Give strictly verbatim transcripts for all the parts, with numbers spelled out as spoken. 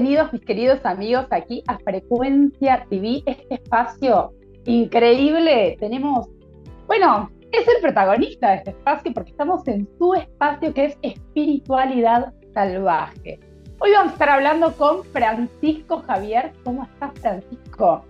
Bienvenidos, mis queridos amigos, aquí a Frecuencia T V, este espacio increíble. Tenemos, bueno, es el protagonista de este espacio porque estamos en su espacio que es Espiritualidad Salvaje. Hoy vamos a estar hablando con Francisco Javier. ¿Cómo estás, Francisco?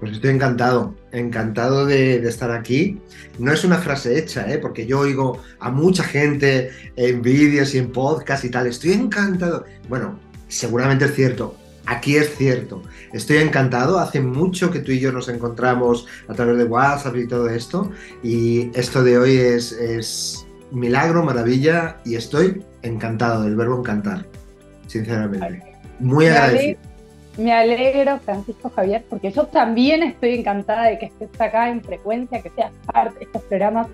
Pues estoy encantado, encantado de, de estar aquí. No es una frase hecha, ¿eh? Porque yo oigo a mucha gente en vídeos y en podcast y tal. Estoy encantado. Bueno, seguramente es cierto. Aquí es cierto. Estoy encantado. Hace mucho que tú y yo nos encontramos a través de WhatsApp y todo esto. Y esto de hoy es, es milagro, maravilla. Y estoy encantado del verbo encantar, sinceramente. Muy agradecido. Me alegro, Francisco Javier, porque yo también estoy encantada de que estés acá en Frecuencia, que seas parte de estos programas.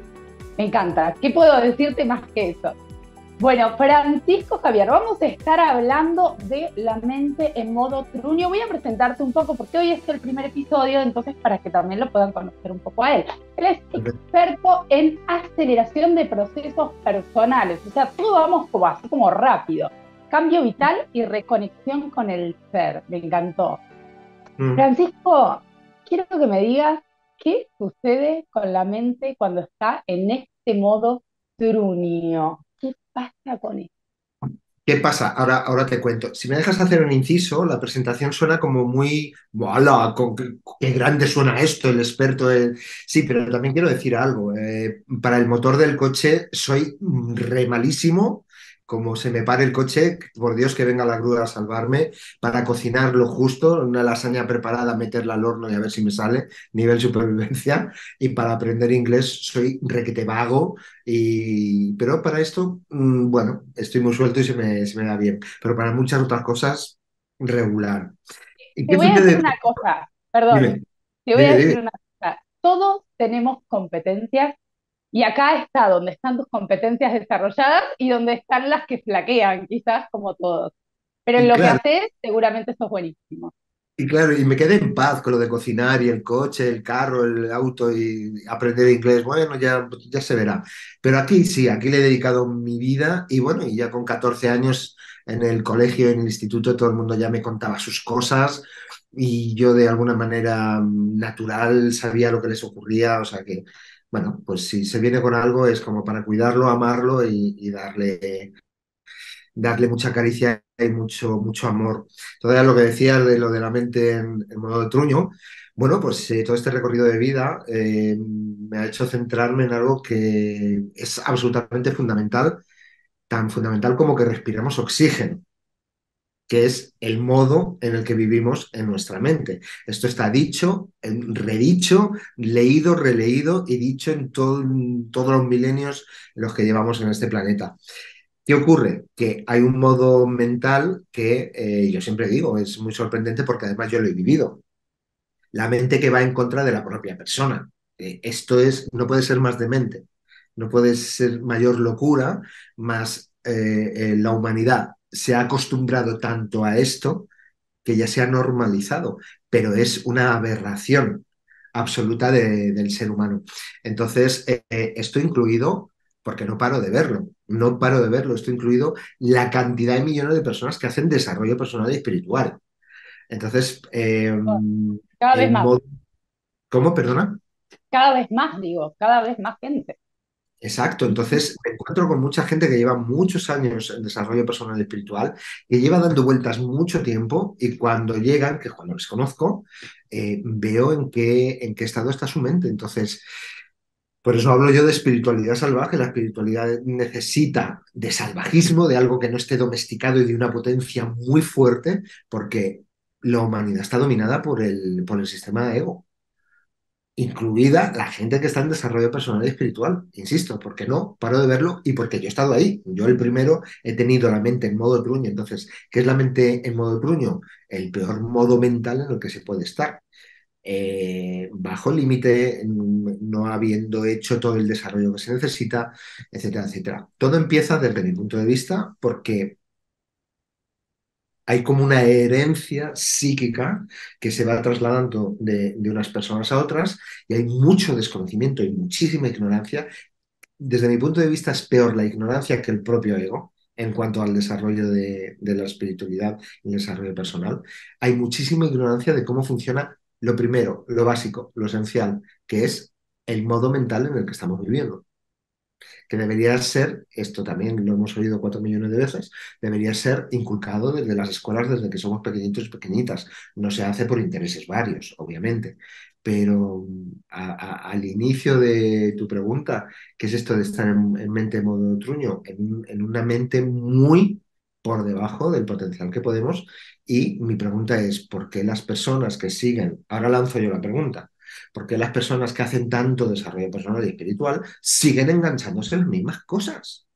Me encanta. ¿Qué puedo decirte más que eso? Bueno, Francisco Javier, vamos a estar hablando de la mente en modo truño. Voy a presentarte un poco, porque hoy es el primer episodio, entonces para que también lo puedan conocer un poco a él. Él es experto en aceleración de procesos personales. O sea, todo vamos como así, como rápido. Cambio vital y reconexión con el ser. Me encantó. Mm. Francisco, quiero que me digas qué sucede con la mente cuando está en este modo truño. ¿Qué pasa con eso? ¿Qué pasa? Ahora, ahora te cuento. Si me dejas hacer un inciso, la presentación suena como muy... ¡Hala! ¡Qué grande suena esto! El experto... El... Sí, pero también quiero decir algo. Eh, para el motor del coche soy re malísimo. Como se me pare el coche, por Dios que venga la grúa a salvarme, para cocinar lo justo, una lasaña preparada, meterla al horno y a ver si me sale, nivel supervivencia, y para aprender inglés soy requete vago, y... pero para esto, bueno, estoy muy suelto y se me, se me da bien, pero para muchas otras cosas, regular. ¿Y te voy a decir de... una cosa, perdón, dime, te voy dime, a decir dime. una cosa, todos tenemos competencias. Y acá está donde están tus competencias desarrolladas y donde están las que flaquean, quizás como todos. Pero en lo claro, que haces, seguramente sos buenísimo. Y claro, y me quedé en paz con lo de cocinar y el coche, el carro, el auto y aprender inglés. Bueno, ya, ya se verá. Pero aquí sí, aquí le he dedicado mi vida y bueno, y ya con catorce años en el colegio, en el instituto, todo el mundo ya me contaba sus cosas. Y yo de alguna manera natural sabía lo que les ocurría, o sea que... Bueno, pues si se viene con algo es como para cuidarlo, amarlo y, y darle, darle mucha caricia y mucho, mucho amor. Todavía lo que decía de lo de la mente en, en modo de truño, bueno, pues eh, todo este recorrido de vida eh, me ha hecho centrarme en algo que es absolutamente fundamental, tan fundamental como que respiramos oxígeno, que es el modo en el que vivimos en nuestra mente. Esto está dicho, redicho, leído, releído y dicho en, todo, en todos los milenios en los que llevamos en este planeta. ¿Qué ocurre? Que hay un modo mental que eh, yo siempre digo, es muy sorprendente porque además yo lo he vivido. La mente que va en contra de la propia persona. Eh, esto es, no puede ser más demente, no puede ser mayor locura, más eh, eh, la humanidad se ha acostumbrado tanto a esto que ya se ha normalizado, pero es una aberración absoluta de, del ser humano. Entonces, eh, esto incluido, porque no paro de verlo, no paro de verlo, esto incluido la cantidad de millones de personas que hacen desarrollo personal y espiritual. Entonces, eh, cada vez más. Modo... ¿Cómo? Perdona. Cada vez más, digo, cada vez más gente. Exacto, entonces me encuentro con mucha gente que lleva muchos años en desarrollo personal y espiritual, que lleva dando vueltas mucho tiempo y cuando llegan, que cuando les conozco, eh, veo en qué, en qué estado está su mente. Entonces, por eso hablo yo de espiritualidad salvaje. La espiritualidad necesita de salvajismo, de algo que no esté domesticado y de una potencia muy fuerte, porque la humanidad está dominada por el, por el sistema de ego, incluida la gente que está en desarrollo personal y espiritual, insisto, porque no paro de verlo y porque yo he estado ahí, yo el primero he tenido la mente en modo truño. Entonces, ¿qué es la mente en modo truño? El peor modo mental en el que se puede estar, eh, bajo el límite, no habiendo hecho todo el desarrollo que se necesita, etcétera, etcétera. Todo empieza desde mi punto de vista porque hay como una herencia psíquica que se va trasladando de, de unas personas a otras y hay mucho desconocimiento y muchísima ignorancia. Desde mi punto de vista es peor la ignorancia que el propio ego, en cuanto al desarrollo de, de la espiritualidad y el desarrollo personal. Hay muchísima ignorancia de cómo funciona lo primero, lo básico, lo esencial, que es el modo mental en el que estamos viviendo. Que debería ser, esto también lo hemos oído cuatro millones de veces, debería ser inculcado desde las escuelas desde que somos pequeñitos y pequeñitas. No se hace por intereses varios, obviamente, pero a, a, al inicio de tu pregunta, ¿qué es esto de estar en, en mente en modo truño? En, en una mente muy por debajo del potencial que podemos, y mi pregunta es, ¿por qué las personas que siguen, ahora lanzo yo la pregunta, ¿por qué las personas que hacen tanto desarrollo personal y espiritual siguen enganchándose en las mismas cosas?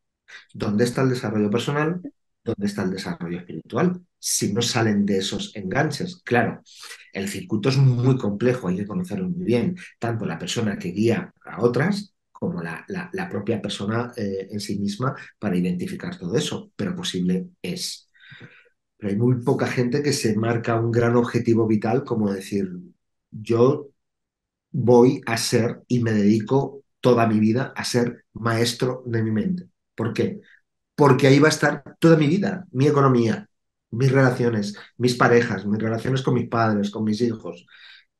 ¿Dónde está el desarrollo personal? ¿Dónde está el desarrollo espiritual? Si no salen de esos enganches. Claro, el circuito es muy complejo, hay que conocerlo muy bien, tanto la persona que guía a otras como la, la, la propia persona eh, en sí misma para identificar todo eso, pero posible es. Pero hay muy poca gente que se marca un gran objetivo vital como decir, yo voy a ser y me dedico toda mi vida a ser maestro de mi mente. ¿Por qué? Porque ahí va a estar toda mi vida, mi economía, mis relaciones, mis parejas, mis relaciones con mis padres, con mis hijos,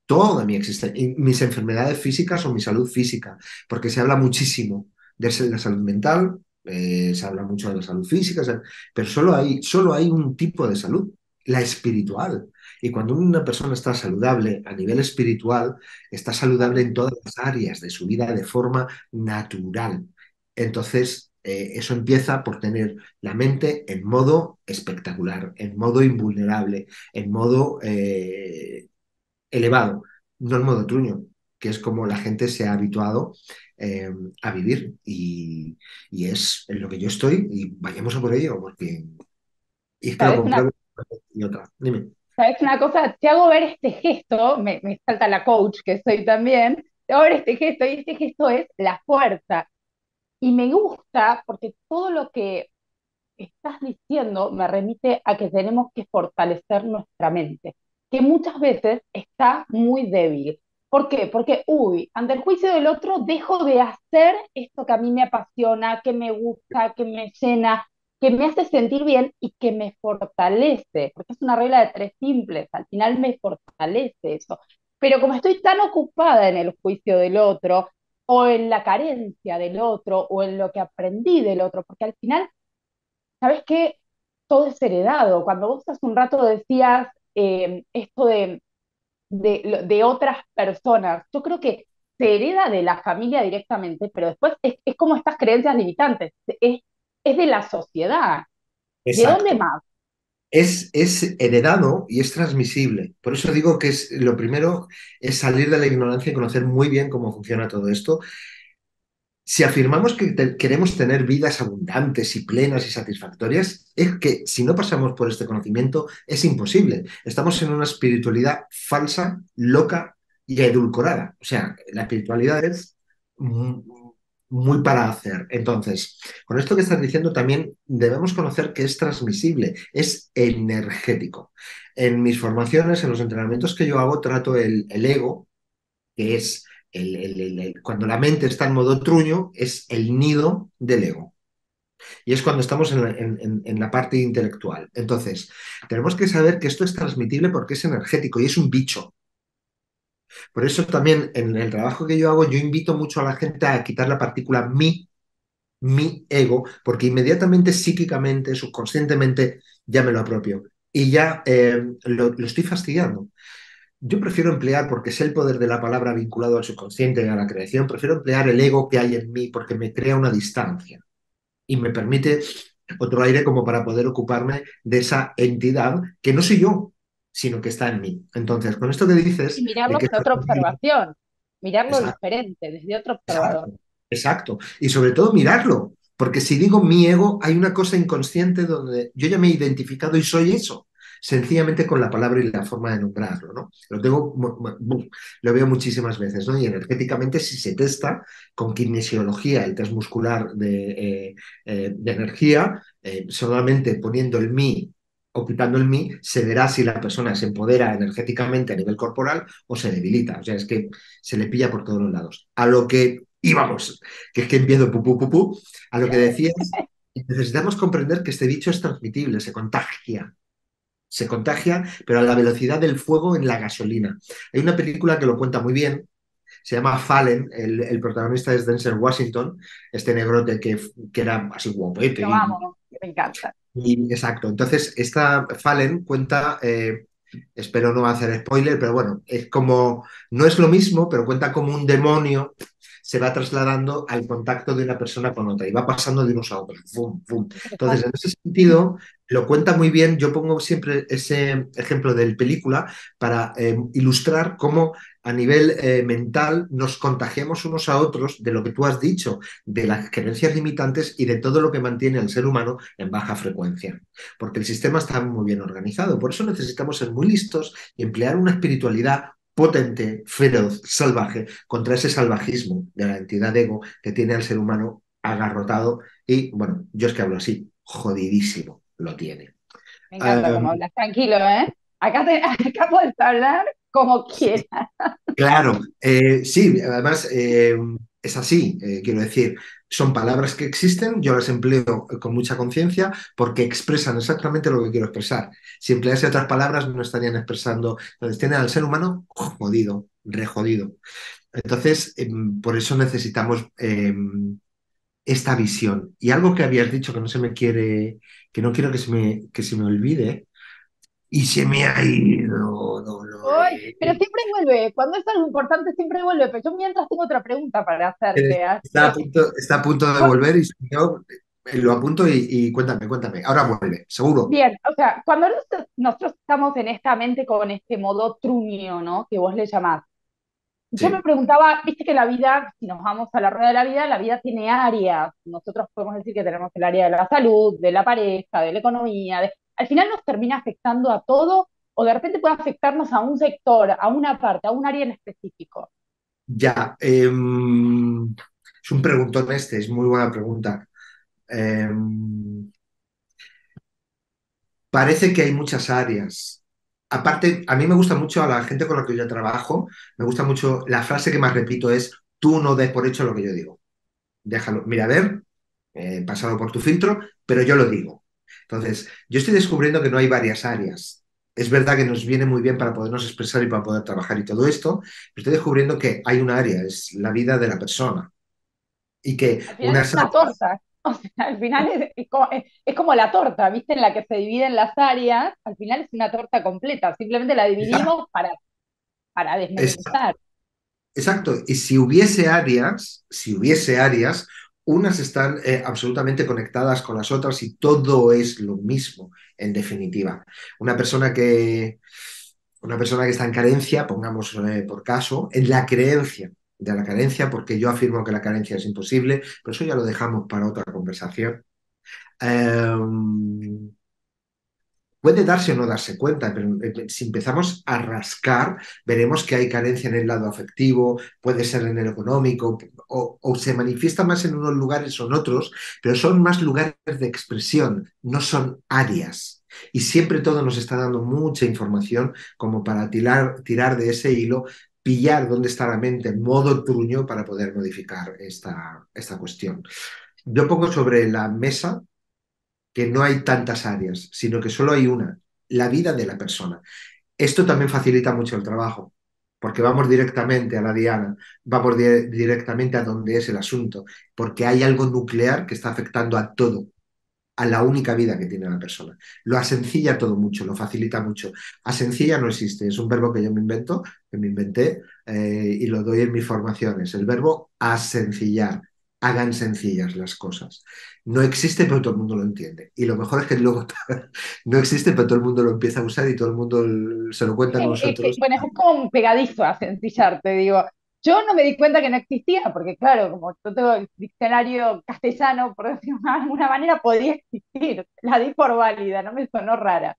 toda mi existencia, mis enfermedades físicas o mi salud física, porque se habla muchísimo de la salud mental, eh, se habla mucho de la salud física, pero solo hay, solo hay un tipo de salud, la espiritual. Y cuando una persona está saludable a nivel espiritual, está saludable en todas las áreas de su vida de forma natural. Entonces, eh, eso empieza por tener la mente en modo espectacular, en modo invulnerable, en modo eh, elevado, no en modo truño, que es como la gente se ha habituado eh, a vivir. Y, y es en lo que yo estoy, y vayamos a por ello, porque... Y es claro, una... y otra. Dime. ¿Sabes una cosa? Te hago ver este gesto, me, me salta la coach que soy también, te hago ver este gesto, y este gesto es la fuerza. Y me gusta porque todo lo que estás diciendo me remite a que tenemos que fortalecer nuestra mente, que muchas veces está muy débil. ¿Por qué? Porque, uy, ante el juicio del otro dejo de hacer esto que a mí me apasiona, que me gusta, que me llena, que me hace sentir bien y que me fortalece, porque es una regla de tres simples, al final me fortalece eso. Pero como estoy tan ocupada en el juicio del otro, o en la carencia del otro, o en lo que aprendí del otro, porque al final, ¿sabes qué? Todo es heredado. Cuando vos hace un rato decías eh, esto de, de, de otras personas, yo creo que se hereda de la familia directamente, pero después es, es como estas creencias limitantes, es es de la sociedad. Exacto. ¿De dónde más? Es, es heredado y es transmisible. Por eso digo que es, lo primero es salir de la ignorancia y conocer muy bien cómo funciona todo esto. Si afirmamos que te, queremos tener vidas abundantes y plenas y satisfactorias, es que si no pasamos por este conocimiento es imposible. Estamos en una espiritualidad falsa, loca y edulcorada. O sea, la espiritualidad es... Mm, muy para hacer. Entonces, con esto que estás diciendo también debemos conocer que es transmisible, es energético. En mis formaciones, en los entrenamientos que yo hago, trato el, el ego, que es el, el, el, el, cuando la mente está en modo truño, es el nido del ego. Y es cuando estamos en la, en, en la parte intelectual. Entonces, tenemos que saber que esto es transmitible porque es energético y es un bicho. Por eso también en el trabajo que yo hago yo invito mucho a la gente a quitar la partícula mi, mi ego, porque inmediatamente, psíquicamente, subconscientemente ya me lo apropio y ya eh, lo, lo estoy fastidiando. Yo prefiero emplear, porque es el poder de la palabra vinculado al subconsciente y a la creación, prefiero emplear el ego que hay en mí porque me crea una distancia y me permite otro aire como para poder ocuparme de esa entidad que no soy yo, sino que está en mí. Entonces, con esto que dices... Y mirarlo desde otra observación, mirarlo diferente, desde otro observador. Exacto, y sobre todo mirarlo, porque si digo mi ego, hay una cosa inconsciente donde yo ya me he identificado y soy eso, sencillamente con la palabra y la forma de nombrarlo, ¿no? Lo tengo, lo veo muchísimas veces, ¿no? Y energéticamente, si se testa con kinesiología, el test muscular de, eh, eh, de energía, eh, solamente poniendo el mí o quitando el mí, se verá si la persona se empodera energéticamente a nivel corporal o se debilita. O sea, es que se le pilla por todos los lados. A lo que íbamos, que es que empiezo pu, pu, pu, pu, a lo que decías, Y necesitamos comprender que este bicho es transmitible, se contagia. Se contagia, pero a la velocidad del fuego en la gasolina. Hay una película que lo cuenta muy bien, se llama Fallen, el, el protagonista es Denzel Washington, este negrote que, que era así guapete. Lo amo, me encanta. Y, exacto, entonces esta Fallen cuenta, eh, espero no hacer spoiler, pero bueno, es como, no es lo mismo, pero cuenta como un demonio se va trasladando al contacto de una persona con otra y va pasando de unos a otros. Fum, fum. Entonces, en ese sentido, lo cuenta muy bien. Yo pongo siempre ese ejemplo de la película para eh, ilustrar cómo a nivel eh, mental nos contagiamos unos a otros de lo que tú has dicho, de las creencias limitantes y de todo lo que mantiene al ser humano en baja frecuencia. Porque el sistema está muy bien organizado. Por eso necesitamos ser muy listos y emplear una espiritualidad potente, feroz, salvaje, contra ese salvajismo de la entidad ego que tiene al ser humano agarrotado y, bueno, yo es que hablo así, jodidísimo lo tiene. Me encanta um, cómo hablas, tranquilo, ¿eh? Acá, te, acá puedes hablar como quieras. Claro, eh, sí, además eh, es así, eh, quiero decir, son palabras que existen, yo las empleo con mucha conciencia porque expresan exactamente lo que quiero expresar. Si emplease otras palabras no estarían expresando. Entonces tienen al ser humano jodido, rejodido. Entonces, eh, por eso necesitamos eh, esta visión. Y algo que habías dicho que no se me quiere, que no quiero que se me, que se me olvide, y se me ha ido. No, no, Uy, pero siempre vuelve, cuando es algo importante siempre vuelve, pero yo mientras tengo otra pregunta para hacerte. Está a punto, está a punto de volver y yo lo apunto y, y cuéntame, cuéntame, ahora vuelve, seguro. Bien, o sea, cuando nosotros estamos en esta mente con este modo truño, ¿no? Que vos le llamás. Yo sí. me preguntaba, viste que la vida, si nos vamos a la rueda de la vida, la vida tiene áreas. Nosotros podemos decir que tenemos el área de la salud, de la pareja, de la economía, de... al final nos termina afectando a todo, o de repente puede afectarnos a un sector, a una parte, a un área en específico. Ya, eh, es un preguntón este, es muy buena pregunta. Eh, parece que hay muchas áreas. Aparte, a mí me gusta mucho, a la gente con la que yo trabajo, me gusta mucho, la frase que más repito es, tú no des por hecho lo que yo digo. Déjalo, mira, a ver, eh, pasado por tu filtro, pero yo lo digo. Entonces, yo estoy descubriendo que no hay varias áreas. Es verdad que nos viene muy bien para podernos expresar y para poder trabajar y todo esto, pero estoy descubriendo que hay una área, es la vida de la persona. Y que al final una es una torta. O sea, al final es, es, como, es, es como la torta, ¿viste? En la que se dividen las áreas, al final es una torta completa. Simplemente la dividimos para, para desmenuzar. Exacto. Exacto. Y si hubiese áreas, si hubiese áreas... unas están eh, absolutamente conectadas con las otras y todo es lo mismo, en definitiva. Una persona que, una persona que está en carencia, pongamos eh, por caso, en la creencia de la carencia, porque yo afirmo que la carencia es imposible, pero eso ya lo dejamos para otra conversación. Eh, puede darse o no darse cuenta, pero si empezamos a rascar, veremos que hay carencia en el lado afectivo, puede ser en el económico, o, o se manifiesta más en unos lugares o en otros, pero son más lugares de expresión, no son áreas. Y siempre todo nos está dando mucha información como para tirar, tirar de ese hilo, pillar dónde está la mente en modo truño para poder modificar esta, esta cuestión. Yo pongo sobre la mesa que no hay tantas áreas, sino que solo hay una, la vida de la persona. Esto también facilita mucho el trabajo, porque vamos directamente a la diana, vamos di- directamente a donde es el asunto, porque hay algo nuclear que está afectando a todo, a la única vida que tiene la persona. Lo asencilla todo mucho, lo facilita mucho. Asencilla no existe, es un verbo que yo me invento, que me inventé eh, y lo doy en mis formaciones, el verbo asencillar. Hagan sencillas las cosas. No existe, pero todo el mundo lo entiende. Y lo mejor es que luego no existe, pero todo el mundo lo empieza a usar y todo el mundo se lo cuenta a nosotros. Es, es, bueno, es como un pegadizo a sencillar, te digo. Yo no me di cuenta que no existía, porque claro, como yo tengo el diccionario castellano, por decirlo de alguna manera, podía existir. La di por válida, no me sonó rara.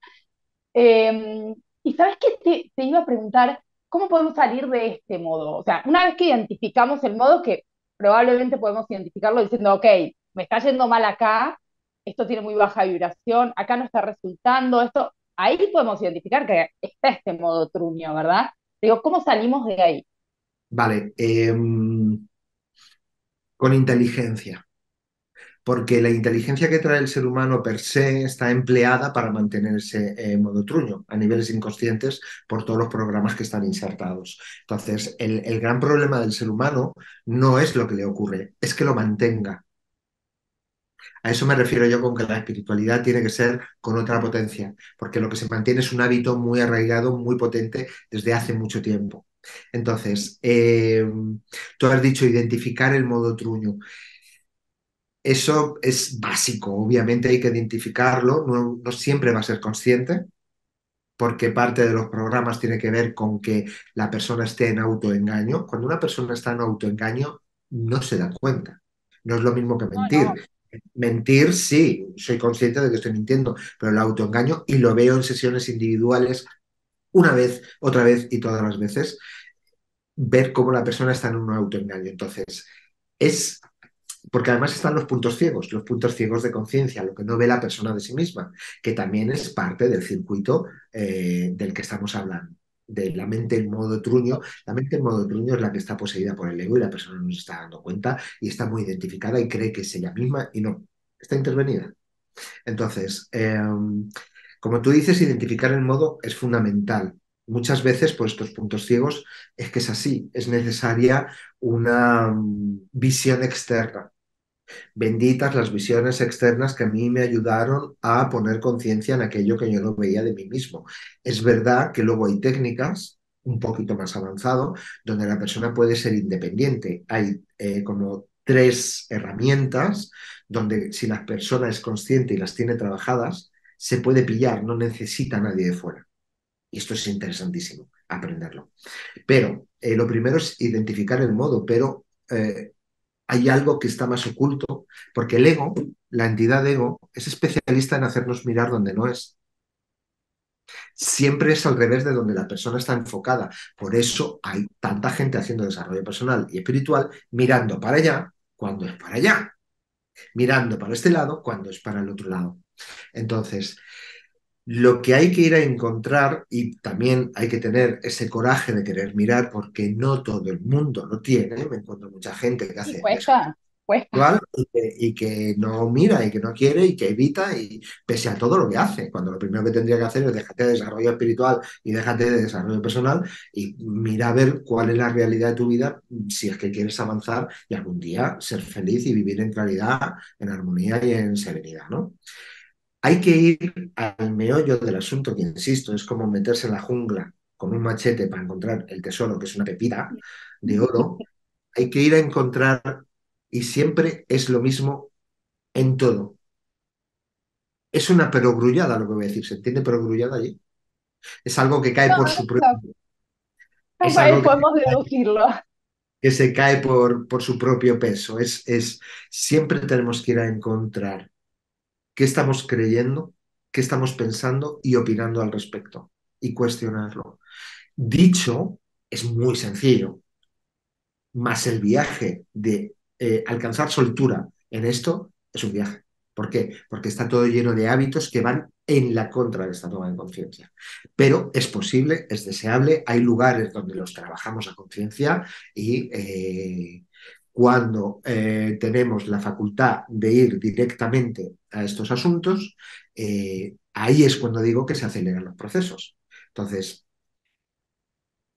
Eh, y ¿sabes qué? Te, te iba a preguntar, ¿cómo podemos salir de este modo? O sea, una vez que identificamos el modo que probablemente podemos identificarlo diciendo, ok, me está yendo mal acá, esto tiene muy baja vibración, acá no está resultando, esto, ahí podemos identificar que está este modo truño, ¿verdad? Digo, ¿cómo salimos de ahí? Vale, eh, con inteligencia. porque la inteligencia que trae el ser humano per se está empleada para mantenerse en modo truño, a niveles inconscientes, por todos los programas que están insertados. Entonces, el, el gran problema del ser humano no es lo que le ocurre, es que lo mantenga. A eso me refiero yo con que la espiritualidad tiene que ser con otra potencia, porque lo que se mantiene es un hábito muy arraigado, muy potente desde hace mucho tiempo. Entonces, eh, tú has dicho identificar el modo truño. Eso es básico, obviamente hay que identificarlo, no, no siempre va a ser consciente, porque parte de los programas tiene que ver con que la persona esté en autoengaño. Cuando una persona está en autoengaño, no se da cuenta. No es lo mismo que mentir. No, no. Mentir, sí, soy consciente de que estoy mintiendo, pero el autoengaño, y lo veo en sesiones individuales una vez, otra vez y todas las veces, ver cómo la persona está en un autoengaño. Entonces, es... porque además están los puntos ciegos, los puntos ciegos de conciencia, lo que no ve la persona de sí misma, que también es parte del circuito eh, del que estamos hablando, de la mente en modo truño. La mente en modo truño es la que está poseída por el ego y la persona no se está dando cuenta y está muy identificada y cree que es ella misma y no, está intervenida. Entonces, eh, como tú dices, identificar el modo es fundamental. Muchas veces por estos puntos ciegos es que es así, es necesaria una visión externa. Benditas las visiones externas que a mí me ayudaron a poner conciencia en aquello que yo no veía de mí mismo. Es verdad que luego hay técnicas un poquito más avanzado donde la persona puede ser independiente. Hay eh, como tres herramientas donde si la persona es consciente y las tiene trabajadas, se puede pillar, no necesita a nadie de fuera. Y esto es interesantísimo, aprenderlo. Pero eh, lo primero es identificar el modo, pero... Eh, hay algo que está más oculto, porque el ego, la entidad ego, es especialista en hacernos mirar donde no es. Siempre es al revés de donde la persona está enfocada. Por eso hay tanta gente haciendo desarrollo personal y espiritual mirando para allá cuando es para allá, mirando para este lado cuando es para el otro lado. Entonces, lo que hay que ir a encontrar, y también hay que tener ese coraje de querer mirar, porque no todo el mundo lo tiene. Me encuentro mucha gente que hace cuesta, cuesta. Y, que, y que no mira, y que no quiere, y que evita, y pese a todo lo que hace, cuando lo primero que tendría que hacer es déjate de desarrollo espiritual y déjate de desarrollo personal, y mira a ver cuál es la realidad de tu vida, si es que quieres avanzar y algún día ser feliz y vivir en claridad, en armonía y en serenidad, ¿no? Hay que ir al meollo del asunto, que insisto, es como meterse en la jungla con un machete para encontrar el tesoro, que es una pepita de oro. Hay que ir a encontrar, y siempre es lo mismo en todo. Es una perogrullada lo que voy a decir, ¿se entiende perogrullada allí? Es algo que cae no, por su propio... Es algo podemos que... deducirlo. Que se cae por, por su propio peso. Es, es... Siempre tenemos que ir a encontrar qué estamos creyendo, qué estamos pensando y opinando al respecto, y cuestionarlo. Dicho, es muy sencillo, más el viaje de eh, alcanzar soltura en esto es un viaje. ¿Por qué? Porque está todo lleno de hábitos que van en la contra de esta toma de conciencia. Pero es posible, es deseable, hay lugares donde los trabajamos a conciencia y... Eh, cuando eh, tenemos la facultad de ir directamente a estos asuntos, eh, ahí es cuando digo que se aceleran los procesos. Entonces,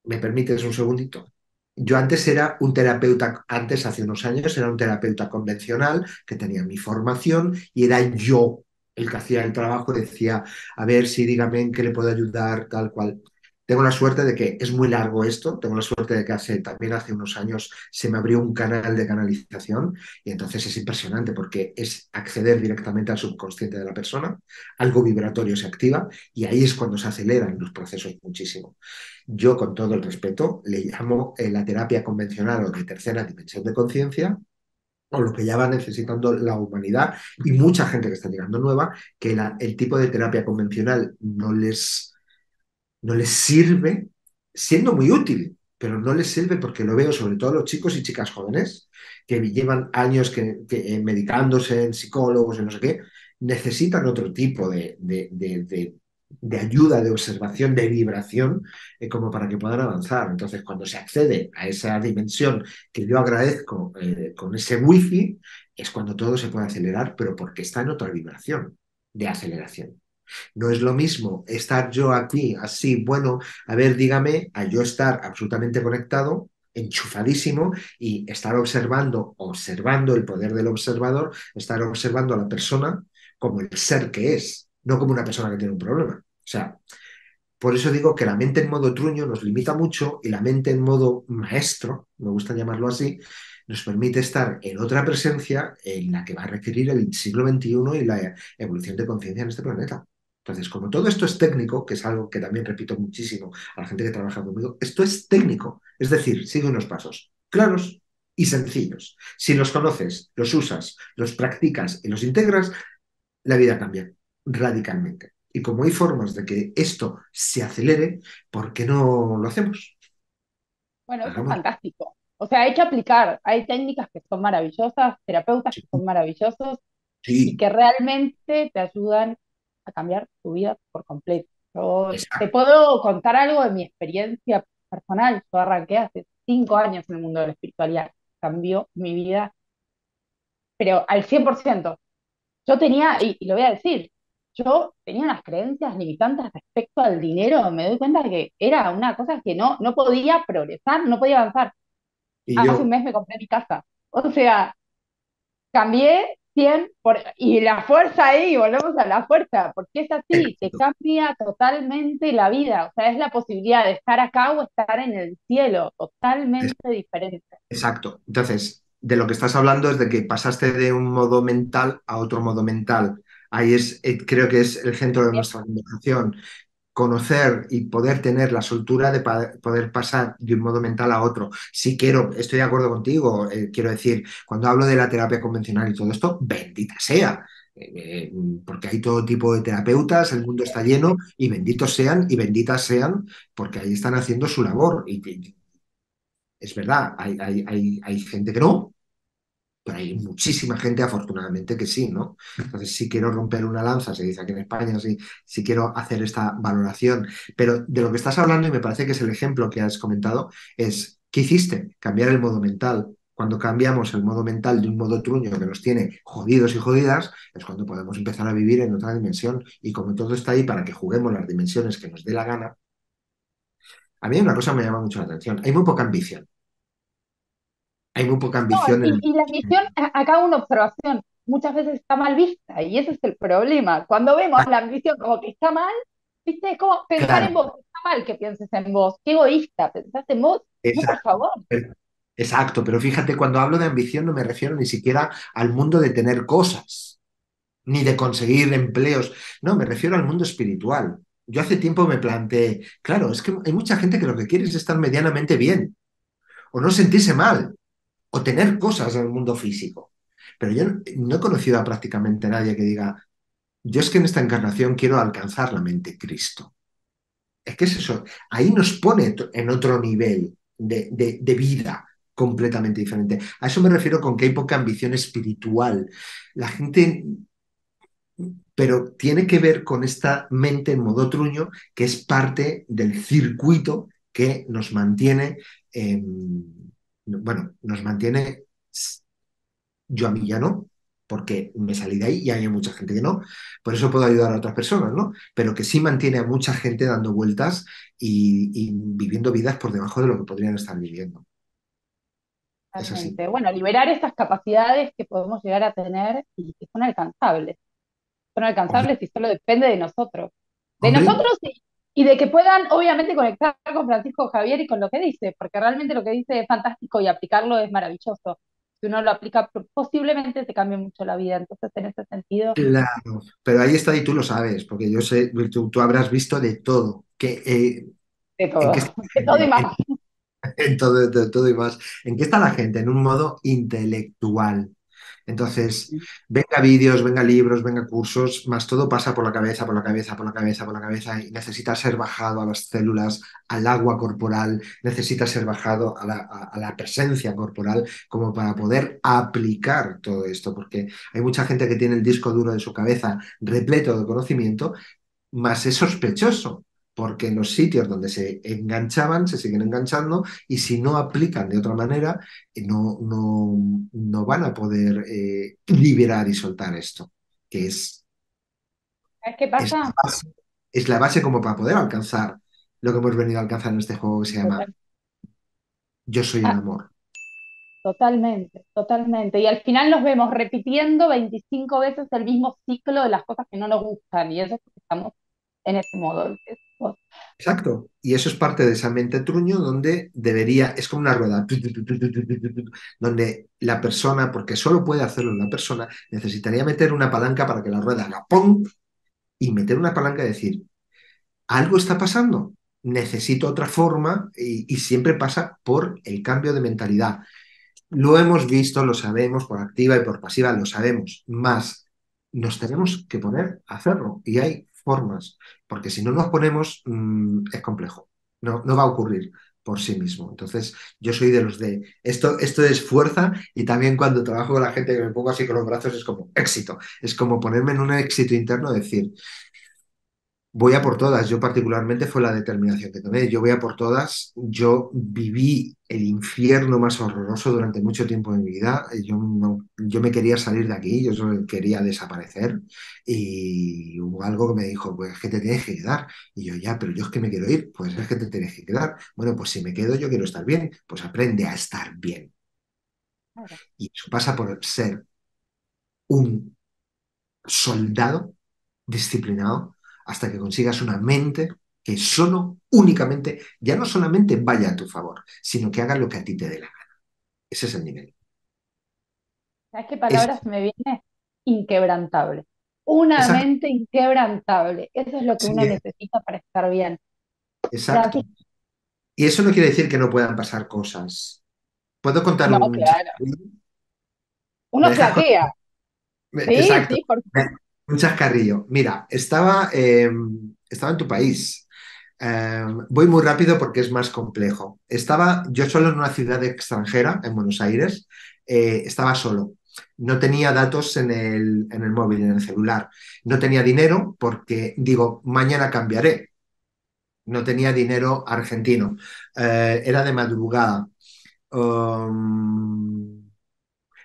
¿me permites un segundito? Yo antes era un terapeuta, antes hace unos años era un terapeuta convencional que tenía mi formación y era yo el que hacía el trabajo y decía, a ver si sí, dígame en qué le puedo ayudar, tal cual. Tengo la suerte de que es muy largo esto, tengo la suerte de que hace, también hace unos años se me abrió un canal de canalización y entonces es impresionante porque es acceder directamente al subconsciente de la persona, algo vibratorio se activa y ahí es cuando se aceleran los procesos muchísimo. Yo, con todo el respeto, le llamo eh, la terapia convencional o de tercera dimensión de conciencia, o lo que ya va necesitando la humanidad y mucha gente que está llegando nueva, que la, el tipo de terapia convencional no les... no les sirve, siendo muy útil, pero no les sirve porque lo veo sobre todo a los chicos y chicas jóvenes que llevan años que, que, eh, medicándose en psicólogos, en no sé qué, necesitan otro tipo de, de, de, de de ayuda, de observación, de vibración, eh, como para que puedan avanzar. Entonces, cuando se accede a esa dimensión que yo agradezco eh, con ese wifi, es cuando todo se puede acelerar, pero porque está en otra vibración de aceleración. No es lo mismo estar yo aquí, así, bueno, a ver, dígame, a yo estar absolutamente conectado, enchufadísimo, y estar observando, observando el poder del observador, estar observando a la persona como el ser que es, no como una persona que tiene un problema. O sea, por eso digo que la mente en modo truño nos limita mucho, y la mente en modo maestro, me gusta llamarlo así, nos permite estar en otra presencia en la que va a requerir el siglo veintiuno y la evolución de conciencia en este planeta. Entonces, como todo esto es técnico, que es algo que también repito muchísimo a la gente que trabaja conmigo, esto es técnico, es decir, sigue unos pasos claros y sencillos. Si los conoces, los usas, los practicas y los integras, la vida cambia radicalmente. Y como hay formas de que esto se acelere, ¿por qué no lo hacemos? Bueno, eso es fantástico. O sea, hay que aplicar. Hay técnicas que son maravillosas, terapeutas sí. que son maravillosos sí. y que realmente te ayudan a cambiar tu vida por completo. Yo te puedo contar algo de mi experiencia personal. Yo arranqué hace cinco años en el mundo de la espiritualidad. Cambió mi vida, pero al cien por ciento. Yo tenía, y, y lo voy a decir, yo tenía unas creencias limitantes respecto al dinero. Me doy cuenta de que era una cosa que no, no podía progresar, no podía avanzar. Y Hace yo... un mes me compré mi casa. O sea, cambié cien por... Y la fuerza ahí, volvemos a la fuerza, porque es así, te cambia totalmente la vida. O sea, es la posibilidad de estar acá o estar en el cielo, totalmente es... diferente. Exacto. Entonces, de lo que estás hablando es de que pasaste de un modo mental a otro modo mental. Ahí es, creo que es el centro de nuestra conversación, conocer y poder tener la soltura de pa poder pasar de un modo mental a otro. Sí quiero, estoy de acuerdo contigo, eh, quiero decir, cuando hablo de la terapia convencional y todo esto, bendita sea, eh, porque hay todo tipo de terapeutas, el mundo está lleno, y benditos sean y benditas sean, porque ahí están haciendo su labor. Y, y, es verdad, hay, hay, hay, hay gente que no, pero hay muchísima gente, afortunadamente, que sí, ¿no? Entonces, si quiero romper una lanza, se dice aquí en España, si, si quiero hacer esta valoración. Pero de lo que estás hablando, y me parece que es el ejemplo que has comentado, es, ¿qué hiciste? Cambiar el modo mental. Cuando cambiamos el modo mental de un modo truño que nos tiene jodidos y jodidas, es cuando podemos empezar a vivir en otra dimensión. Y como todo está ahí para que juguemos las dimensiones que nos dé la gana, a mí una cosa me llama mucho la atención. Hay muy poca ambición. Hay muy poca ambición. No, y, en... y la ambición, acá una observación, muchas veces está mal vista, y ese es el problema. Cuando vemos ah. la ambición como que está mal, ¿viste? Es como pensar claro. en vos, está mal que pienses en vos, qué egoísta, pensás en vos, no, por favor. Exacto, pero fíjate, cuando hablo de ambición no me refiero ni siquiera al mundo de tener cosas, ni de conseguir empleos, no, me refiero al mundo espiritual. Yo hace tiempo me planteé, claro, es que hay mucha gente que lo que quiere es estar medianamente bien, o no sentirse mal, o tener cosas en el mundo físico. Pero yo no, no he conocido a prácticamente nadie que diga, yo es que en esta encarnación quiero alcanzar la mente Cristo. Es que es eso, ahí nos pone en otro nivel de, de, de vida completamente diferente. A eso me refiero con que hay poca ambición espiritual. La gente... pero tiene que ver con esta mente en modo truño, que es parte del circuito que nos mantiene, eh, bueno, nos mantiene, yo a mí ya no, porque me salí de ahí y hay mucha gente que no, por eso puedo ayudar a otras personas, ¿no? Pero que sí mantiene a mucha gente dando vueltas y, y viviendo vidas por debajo de lo que podrían estar viviendo. Es así. Bueno, liberar estas capacidades que podemos llegar a tener y que son alcanzables. Son alcanzables y solo depende de nosotros. De Hombre. nosotros y, y de que puedan, obviamente, conectar con Francisco Javier y con lo que dice, porque realmente lo que dice es fantástico y aplicarlo es maravilloso. Si uno lo aplica, posiblemente te cambie mucho la vida. Entonces, en ese sentido... Claro, pero ahí está y tú lo sabes, porque yo sé, tú, tú habrás visto de todo. Que, eh, de todo, que, de todo y más. En, en todo, de todo y más. ¿En qué está la gente? En un modo intelectual. Entonces, venga vídeos, venga libros, venga cursos, más todo pasa por la cabeza, por la cabeza, por la cabeza, por la cabeza, y necesita ser bajado a las células, al agua corporal, necesita ser bajado a la, a, a la presencia corporal como para poder aplicar todo esto, porque hay mucha gente que tiene el disco duro de su cabeza repleto de conocimiento, más es sospechoso, porque en los sitios donde se enganchaban se siguen enganchando, y si no aplican de otra manera no, no, no van a poder eh, liberar y soltar esto, que es, ¿sabes qué pasa? Es, la base, es la base como para poder alcanzar lo que hemos venido a alcanzar en este juego que se llama Total. Yo soy el ah, amor. Totalmente, totalmente. Y al final nos vemos repitiendo veinticinco veces el mismo ciclo de las cosas que no nos gustan, y eso es porque estamos en ese modo. Exacto, y eso es parte de esa mente truño, donde debería, es como una rueda, donde la persona, porque solo puede hacerlo una persona, necesitaría meter una palanca para que la rueda haga ¡pum! Y meter una palanca y decir, algo está pasando, necesito otra forma, y, y siempre pasa por el cambio de mentalidad. Lo hemos visto, lo sabemos, por activa y por pasiva, lo sabemos, más nos tenemos que poner a hacerlo, y hay formas, porque si no nos ponemos mmm, es complejo, no, no va a ocurrir por sí mismo. Entonces yo soy de los de, esto, esto es fuerza, y también cuando trabajo con la gente que me pongo así con los brazos es como éxito, es como ponerme en un éxito interno, decir, voy a por todas. Yo particularmente fue la determinación que tomé, yo voy a por todas. Yo viví el infierno más horroroso durante mucho tiempo de mi vida, yo, no, yo me quería salir de aquí, yo solo quería desaparecer, y hubo algo que me dijo, pues es que te tienes que quedar, y yo ya, pero yo es que me quiero ir, pues es que te tienes que quedar, bueno, pues si me quedo yo quiero estar bien, pues aprende a estar bien. Okay. Y eso pasa por ser un soldado disciplinado hasta que consigas una mente que solo, únicamente, ya no solamente vaya a tu favor, sino que haga lo que a ti te dé la gana. Ese es el nivel. ¿Sabes qué palabras es... me viene? Inquebrantable. Una Exacto. mente inquebrantable. Eso es lo que sí, uno bien. necesita para estar bien. Exacto. O sea, que... Y eso no quiere decir que no puedan pasar cosas. ¿Puedo contar no, un claro. Uno flaquea. Sí, Exacto. sí, por favor. Un chascarrillo. Mira, estaba, eh, estaba en tu país. Eh, voy muy rápido porque es más complejo. Estaba yo solo en una ciudad extranjera, en Buenos Aires. Eh, estaba solo. No tenía datos en el, en el móvil, en el celular. No tenía dinero porque, digo, mañana cambiaré. No tenía dinero argentino. Eh, era de madrugada. Um,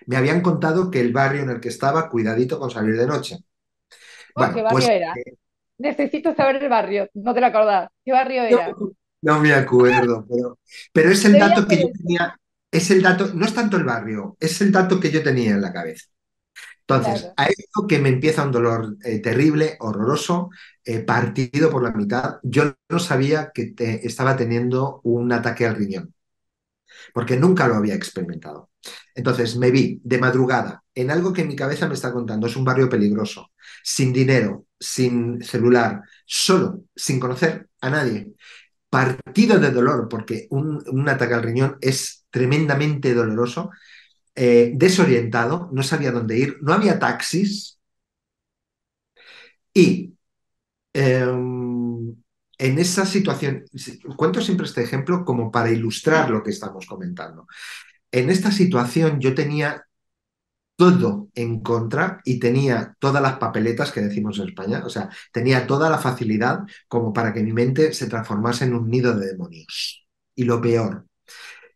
me habían contado que el barrio en el que estaba, cuidadito con salir de noche. Bueno, ¿qué barrio pues, era? Eh, Necesito saber el barrio, no te lo acordás. ¿Qué barrio era? No, no me acuerdo, pero, pero es el Debía dato que yo tenía, es el dato, no es tanto el barrio, es el dato que yo tenía en la cabeza. Entonces, claro. a esto que me empieza un dolor eh, terrible, horroroso, eh, partido por la mitad, yo no sabía que te, estaba teniendo un ataque al riñón, porque nunca lo había experimentado. Entonces me vi de madrugada en algo que en mi cabeza me está contando, es un barrio peligroso, sin dinero, sin celular, solo, sin conocer a nadie, partido de dolor, porque un, un ataque al riñón es tremendamente doloroso, eh, desorientado, no sabía dónde ir, no había taxis, y eh, en esa situación, cuento siempre este ejemplo como para ilustrar lo que estamos comentando. En esta situación yo tenía todo en contra y tenía todas las papeletas que decimos en España, o sea, tenía toda la facilidad como para que mi mente se transformase en un nido de demonios. Y lo peor,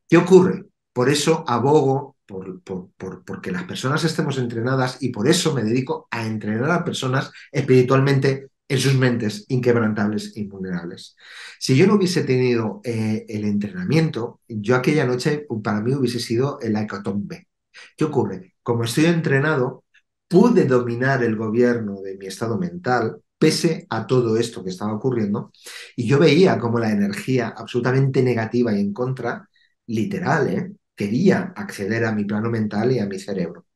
¿qué ocurre? Por eso abogo, por, por, por, porque las personas estemos entrenadas, y por eso me dedico a entrenar a personas espiritualmente en sus mentes inquebrantables e invulnerables. Si yo no hubiese tenido eh, el entrenamiento, yo aquella noche para mí hubiese sido la hecatombe. ¿Qué ocurre? Como estoy entrenado, pude dominar el gobierno de mi estado mental, pese a todo esto que estaba ocurriendo, y yo veía como la energía absolutamente negativa y en contra, literal, ¿eh? quería acceder a mi plano mental y a mi cerebro.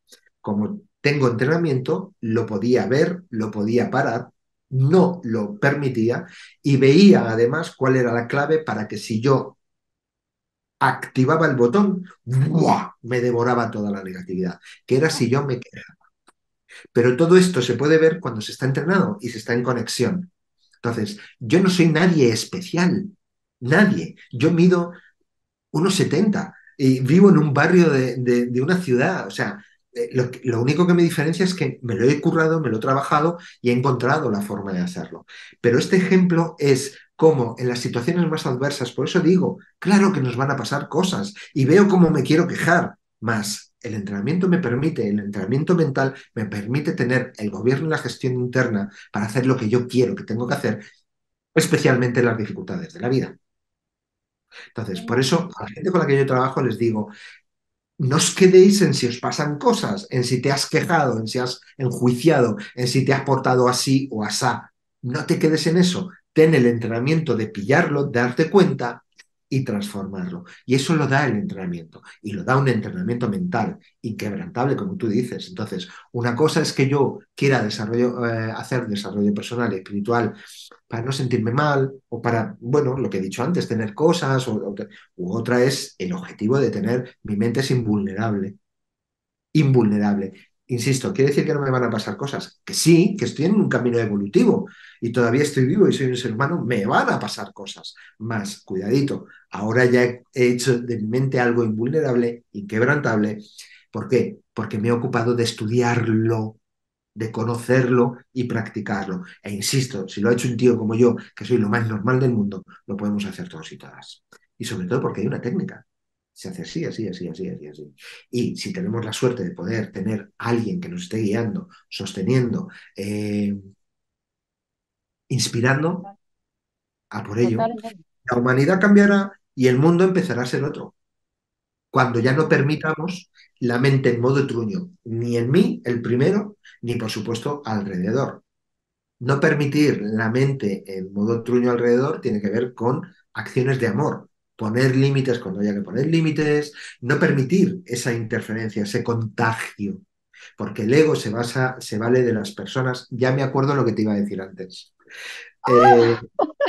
Como tengo entrenamiento, lo podía ver, lo podía parar, no lo permitía, y veía además cuál era la clave para que si yo activaba el botón, ¡buah!, me devoraba toda la negatividad, que era si yo me quejaba. Pero todo esto se puede ver cuando se está entrenado y se está en conexión. Entonces, yo no soy nadie especial, nadie. Yo mido unos setenta y vivo en un barrio de, de, de una ciudad, o sea, Lo, lo único que me diferencia es que me lo he currado, me lo he trabajado y he encontrado la forma de hacerlo. Pero este ejemplo es cómo en las situaciones más adversas, por eso digo, claro que nos van a pasar cosas y veo cómo me quiero quejar más. El entrenamiento me permite, el entrenamiento mental me permite tener el gobierno y la gestión interna para hacer lo que yo quiero, que tengo que hacer, especialmente en las dificultades de la vida. Entonces, por eso a la gente con la que yo trabajo les digo, no os quedéis en si os pasan cosas, en si te has quejado, en si has enjuiciado, en si te has portado así o asá. No te quedes en eso. Ten el entrenamiento de pillarlo, darte cuenta y transformarlo. Y eso lo da el entrenamiento. Y lo da un entrenamiento mental inquebrantable, como tú dices. Entonces, una cosa es que yo quiera desarrollo, eh, hacer desarrollo personal y espiritual para no sentirme mal o para, bueno, lo que he dicho antes, tener cosas, o, o, u otra es el objetivo de tener, mi mente es invulnerable. Invulnerable. Insisto, ¿quiere decir que no me van a pasar cosas? Que sí, que estoy en un camino evolutivo y todavía estoy vivo y soy un ser humano, me van a pasar cosas. Más, cuidadito, ahora ya he hecho de mi mente algo invulnerable, inquebrantable. ¿Por qué? Porque me he ocupado de estudiarlo, de conocerlo y practicarlo. E insisto, si lo ha hecho un tío como yo, que soy lo más normal del mundo, lo podemos hacer todos y todas. Y sobre todo porque hay una técnica. Se hace así, así, así, así, así, así. Y si tenemos la suerte de poder tener a alguien que nos esté guiando, sosteniendo, eh, inspirando, a por ello, la humanidad cambiará y el mundo empezará a ser otro. Cuando ya no permitamos la mente en modo truño, ni en mí, el primero, ni por supuesto alrededor. No permitir la mente en modo truño alrededor tiene que ver con acciones de amor. Poner límites cuando haya que poner límites, no permitir esa interferencia, ese contagio, porque el ego se basa, se vale de las personas. Ya me acuerdo lo que te iba a decir antes. Eh,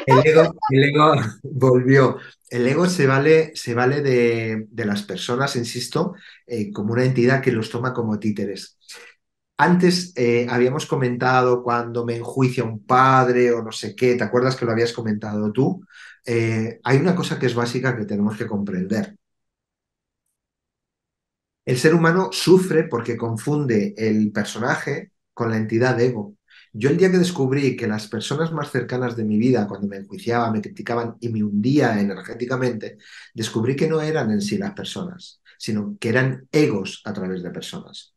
el, ego, el ego volvió. El ego se vale, se vale de, de las personas, insisto, eh, como una entidad que los toma como títeres. Antes eh, habíamos comentado cuando me enjuicia un padre o no sé qué, ¿te acuerdas que lo habías comentado tú? Eh, hay una cosa que es básica que tenemos que comprender. El ser humano sufre porque confunde el personaje con la entidad de ego. Yo el día que descubrí que las personas más cercanas de mi vida, cuando me enjuiciaban, me criticaban y me hundía energéticamente, descubrí que no eran en sí las personas, sino que eran egos a través de personas.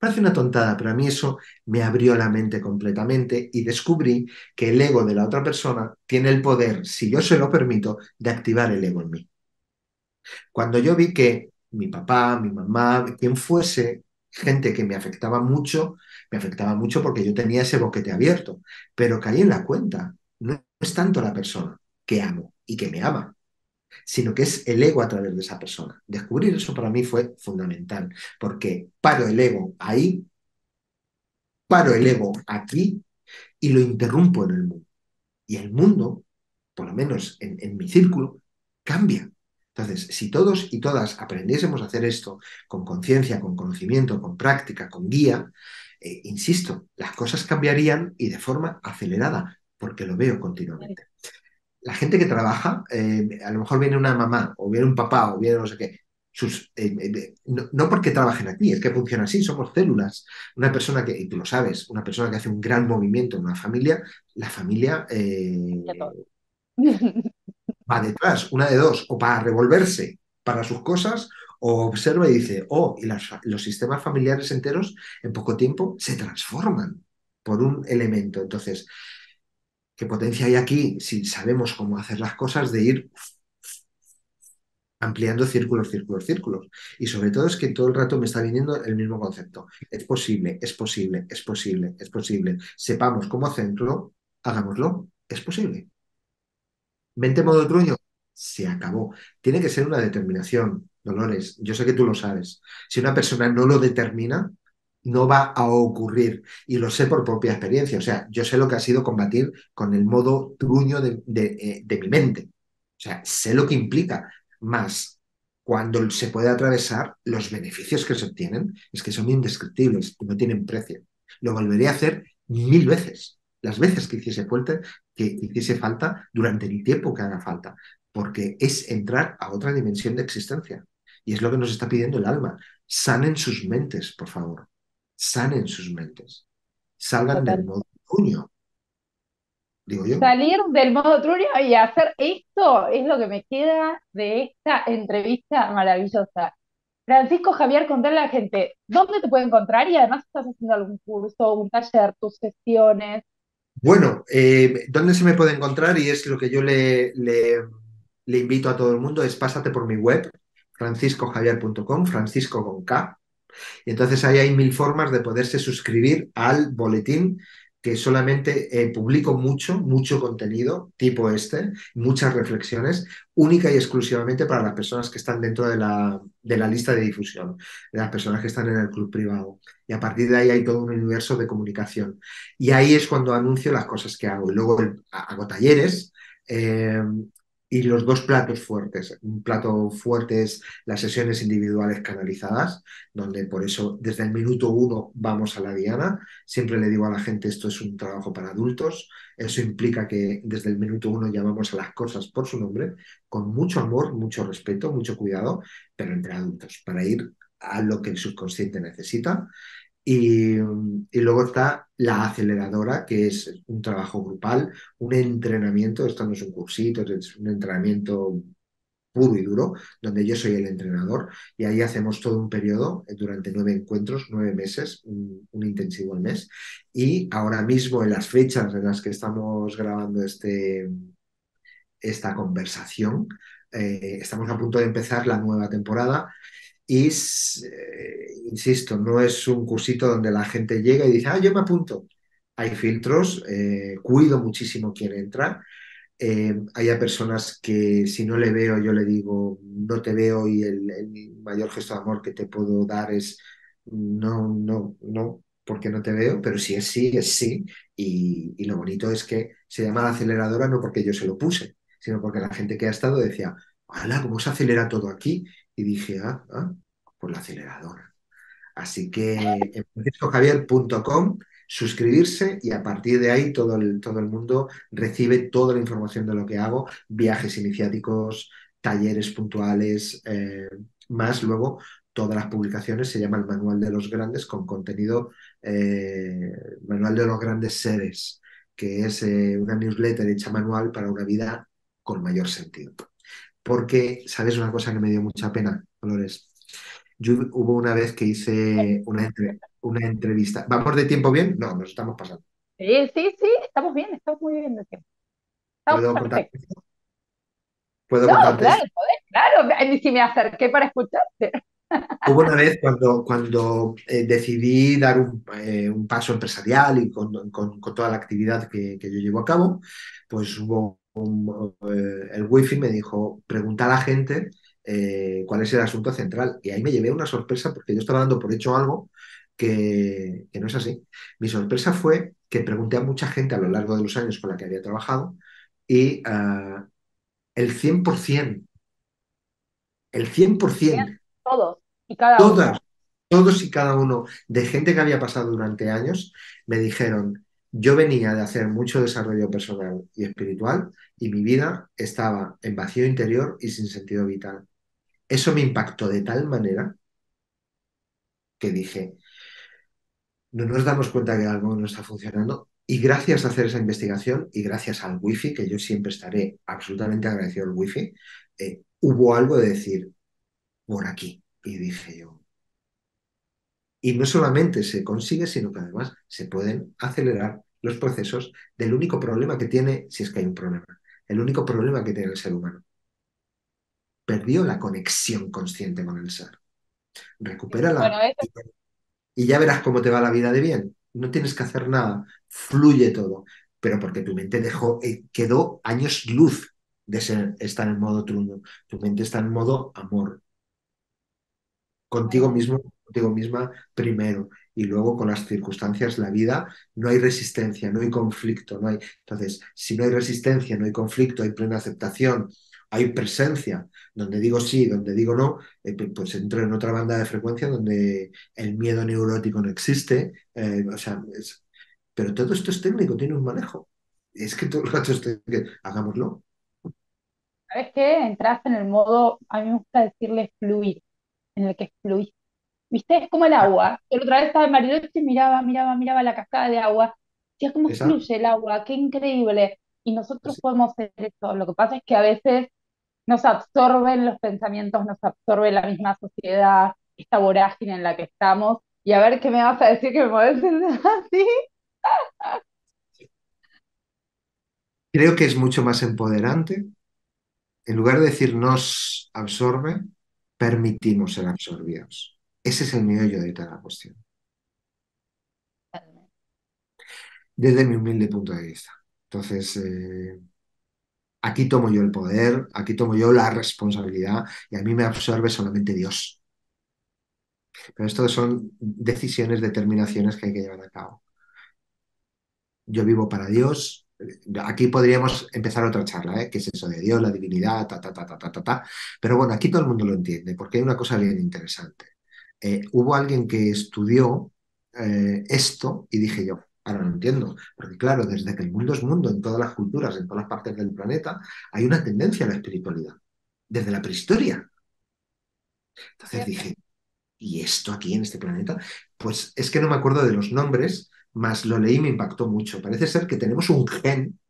Parece una tontada, pero a mí eso me abrió la mente completamente y descubrí que el ego de la otra persona tiene el poder, si yo se lo permito, de activar el ego en mí. Cuando yo vi que mi papá, mi mamá, quien fuese, gente que me afectaba mucho, me afectaba mucho porque yo tenía ese boquete abierto, pero caí en la cuenta. No es tanto la persona que amo y que me ama, sino que es el ego a través de esa persona. Descubrir eso para mí fue fundamental, porque paro el ego ahí, paro el ego aquí y lo interrumpo en el mundo. Y el mundo, por lo menos en, en mi círculo, cambia. Entonces, si todos y todas aprendiésemos a hacer esto con conciencia, con conocimiento, con práctica, con guía, eh, insisto, las cosas cambiarían y de forma acelerada, porque lo veo continuamente. La gente que trabaja, eh, a lo mejor viene una mamá, o viene un papá, o viene no sé qué, sus, eh, eh, no, no porque trabajen aquí, es que funciona así, somos células. Una persona que, y tú lo sabes, una persona que hace un gran movimiento en una familia, la familia eh, va detrás, una de dos, o para revolverse para sus cosas, o observa y dice, oh, y las, los sistemas familiares enteros en poco tiempo se transforman por un elemento. Entonces, ¿qué potencia hay aquí? Si sabemos cómo hacer las cosas, de ir ampliando círculos, círculos, círculos. Y sobre todo es que todo el rato me está viniendo el mismo concepto. Es posible, es posible, es posible, es posible. Sepamos cómo hacerlo, hagámoslo, es posible. Mente modo truño, se acabó. Tiene que ser una determinación, Dolores. Yo sé que tú lo sabes. Si una persona no lo determina, no va a ocurrir, y lo sé por propia experiencia. O sea, yo sé lo que ha sido combatir con el modo truño de, de, de mi mente. O sea, sé lo que implica. Más, cuando se puede atravesar, los beneficios que se obtienen es que son indescriptibles, no tienen precio. Lo volveré a hacer mil veces, las veces que hiciese falta, que hiciese falta durante el tiempo que haga falta, porque es entrar a otra dimensión de existencia. Y es lo que nos está pidiendo el alma. Sanen sus mentes, por favor. Sanen sus mentes. Salgan Total. del modo truño. Digo yo. Salir del modo truño y hacer esto es lo que me queda de esta entrevista maravillosa. Francisco Javier, contale a la gente, ¿dónde te puede encontrar? Y además, ¿estás haciendo algún curso, un taller, tus sesiones? Bueno, eh, ¿dónde se me puede encontrar? Y es lo que yo le, le, le invito a todo el mundo, es pásate por mi web, francisco javier punto com, Francisco con K. Y entonces ahí hay mil formas de poderse suscribir al boletín, que solamente eh, publico mucho, mucho contenido tipo este, muchas reflexiones, única y exclusivamente para las personas que están dentro de la, de la lista de difusión, de las personas que están en el club privado. Y a partir de ahí hay todo un universo de comunicación. Y ahí es cuando anuncio las cosas que hago. Y luego el, hago talleres eh, y los dos platos fuertes. Un plato fuerte es las sesiones individuales canalizadas, donde por eso desde el minuto uno vamos a la diana. Siempre le digo a la gente, esto es un trabajo para adultos. Eso implica que desde el minuto uno llamamos a las cosas por su nombre, con mucho amor, mucho respeto, mucho cuidado, pero entre adultos, para ir a lo que el subconsciente necesita. Y, y luego está la aceleradora, que es un trabajo grupal, un entrenamiento, esto no es un cursito, es un entrenamiento puro y duro, donde yo soy el entrenador, y ahí hacemos todo un periodo durante nueve encuentros, nueve meses, un, un intensivo al mes. Y ahora mismo, en las fechas en las que estamos grabando este, esta conversación, eh, estamos a punto de empezar la nueva temporada. Y, eh, insisto, no es un cursito donde la gente llega y dice, ah, yo me apunto. Hay filtros, eh, cuido muchísimo quién entra. Eh, hay a personas que si no le veo, yo le digo, no te veo, y el, el mayor gesto de amor que te puedo dar es no, no, no, porque no te veo, pero si es sí, es sí. Y, y lo bonito es que se llama la aceleradora no porque yo se lo puse, sino porque la gente que ha estado decía, ¡hala, cómo se acelera todo aquí! Y dije, ah, ah, por la aceleradora. Así que en francisco javier punto com, suscribirse, y a partir de ahí todo el, todo el mundo recibe toda la información de lo que hago, viajes iniciáticos, talleres puntuales, eh, más luego todas las publicaciones. Se llama el Manual de los Grandes, con contenido, eh, Manual de los Grandes Seres, que es eh, una newsletter hecha manual para una vida con mayor sentido. Porque, ¿sabes una cosa que me dio mucha pena, Dolores? Yo hubo una vez que hice una, entre, una entrevista. ¿Vamos de tiempo bien? No, nos estamos pasando. Sí, sí, sí, estamos bien, estamos muy bien de tiempo. ¿Puedo contarte? ¿Puedo no, contarte? Claro, podés, claro, ni si me acerqué para escucharte. Hubo una vez cuando, cuando eh, decidí dar un, eh, un paso empresarial y con, con, con toda la actividad que, que yo llevo a cabo, pues hubo un, eh, el wifi me dijo, pregunta a la gente eh, cuál es el asunto central. Y ahí me llevé una sorpresa, porque yo estaba dando por hecho algo que, que no es así. Mi sorpresa fue que pregunté a mucha gente a lo largo de los años con la que había trabajado, y uh, el cien por ciento, el cien por ciento, todos y cada todas, uno. Todos y cada uno de gente que había pasado durante años me dijeron, yo venía de hacer mucho desarrollo personal y espiritual y mi vida estaba en vacío interior y sin sentido vital. Eso me impactó de tal manera que dije, no nos damos cuenta que algo no está funcionando. Y gracias a hacer esa investigación y gracias al wifi, que yo siempre estaré absolutamente agradecido al wifi, eh, hubo algo de decir, por aquí. Y dije yo, y no solamente se consigue, sino que además se pueden acelerar los procesos del único problema que tiene, si es que hay un problema, el único problema que tiene el ser humano. Perdió la conexión consciente con el ser. Recupérala. Bueno, eso... Y ya verás cómo te va la vida de bien. No tienes que hacer nada, fluye todo. Pero porque tu mente dejó, eh, quedó años luz de ser, estar en modo truño. Tu mente está en modo amor. Contigo mismo, contigo misma primero, y luego con las circunstancias, la vida, no hay resistencia, no hay conflicto, no hay. Entonces, si no hay resistencia, no hay conflicto, hay plena aceptación, hay presencia, donde digo sí, donde digo no, eh, pues entro en otra banda de frecuencia donde el miedo neurótico no existe, eh, o sea, es... pero todo esto es técnico, tiene un manejo. Es que todo el rato es técnico, hagámoslo. ¿Sabes qué? Entras en el modo, a mí me gusta decirle fluir. en el que fluís. ¿Viste? Es como el agua. Yo la otra vez estaba en Bariloche y miraba, miraba, miraba la cascada de agua. Decía, ¿cómo Exacto. fluye el agua? ¡Qué increíble! Y nosotros sí. podemos hacer eso. Lo que pasa es que a veces nos absorben los pensamientos, nos absorbe la misma sociedad, esta vorágine en la que estamos. Y a ver, ¿qué me vas a decir que me mueves así? Creo que es mucho más empoderante. En lugar de decir nos absorbe, permitimos ser absorbidos. Ese es el meollo de toda la cuestión. Desde mi humilde punto de vista. Entonces, eh, aquí tomo yo el poder, aquí tomo yo la responsabilidad y a mí me absorbe solamente Dios. Pero esto son decisiones, determinaciones que hay que llevar a cabo. Yo vivo para Dios. Aquí podríamos empezar otra charla, ¿eh? ¿Qué es eso de Dios, la divinidad, ta, ta, ta, ta, ta, ta, ta? Pero bueno, aquí todo el mundo lo entiende, porque hay una cosa bien interesante. Eh, hubo alguien que estudió eh, esto y dije yo, ahora lo entiendo, porque claro, desde que el mundo es mundo, en todas las culturas, en todas las partes del planeta, hay una tendencia a la espiritualidad, desde la prehistoria. Entonces dije, ¿y esto aquí en este planeta? Pues es que no me acuerdo de los nombres, más lo leí y me impactó mucho. Parece ser que tenemos un gen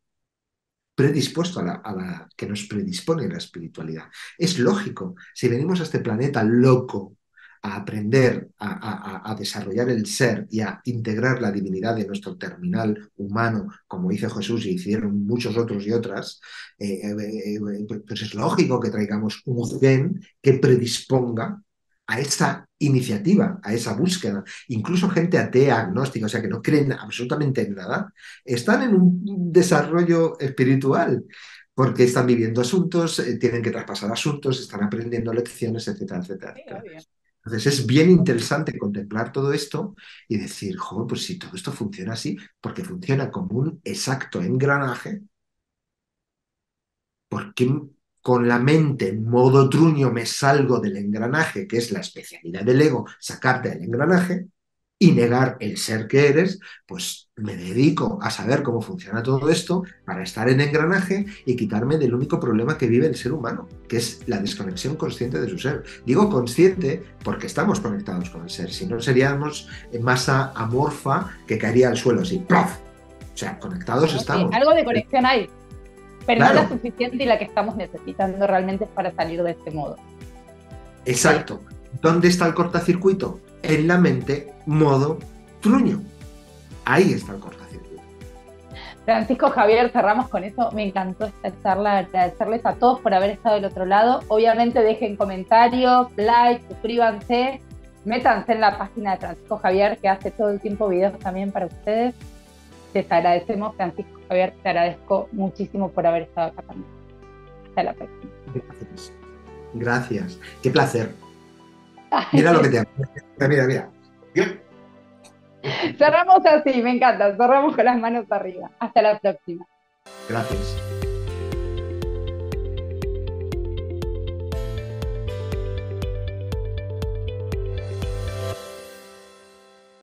predispuesto a la, a la que nos predispone a la espiritualidad. Es lógico, si venimos a este planeta loco a aprender, a, a, a desarrollar el ser y a integrar la divinidad de nuestro terminal humano, como hizo Jesús y hicieron muchos otros y otras, eh, eh, eh, pues es lógico que traigamos un gen que predisponga a esta iniciativa, a esa búsqueda. Incluso gente atea, agnóstica, o sea, que no creen absolutamente en nada, están en un desarrollo espiritual, porque están viviendo asuntos, eh, tienen que traspasar asuntos, están aprendiendo lecciones, etcétera, etcétera, etcétera. Entonces es bien interesante contemplar todo esto y decir, joder, pues si todo esto funciona así, porque funciona como un exacto engranaje, ¿por qué con la mente en modo truño me salgo del engranaje, que es la especialidad del ego, sacarte del engranaje y negar el ser que eres? Pues me dedico a saber cómo funciona todo esto para estar en engranaje y quitarme del único problema que vive el ser humano, que es la desconexión consciente de su ser. Digo consciente porque estamos conectados con el ser, si no seríamos masa amorfa que caería al suelo así, ¡plaf! O sea, conectados sí, estamos. Algo de conexión hay, pero claro, no la suficiente y la que estamos necesitando realmente para salir de este modo. Exacto. ¿Dónde está el cortacircuito? En la mente, modo truño. Ahí está el cortacircuito. Francisco Javier, cerramos con eso. Me encantó esta charla. Agradecerles a todos por haber estado del otro lado. Obviamente dejen comentarios, like, suscríbanse, métanse en la página de Francisco Javier, que hace todo el tiempo videos también para ustedes. Les agradecemos, Francisco Javier, te agradezco muchísimo por haber estado acá también. Hasta la próxima. Gracias. Gracias. Qué placer. Mira lo que te hago. Mira, mira. Cerramos así, me encanta. Cerramos con las manos arriba. Hasta la próxima. Gracias.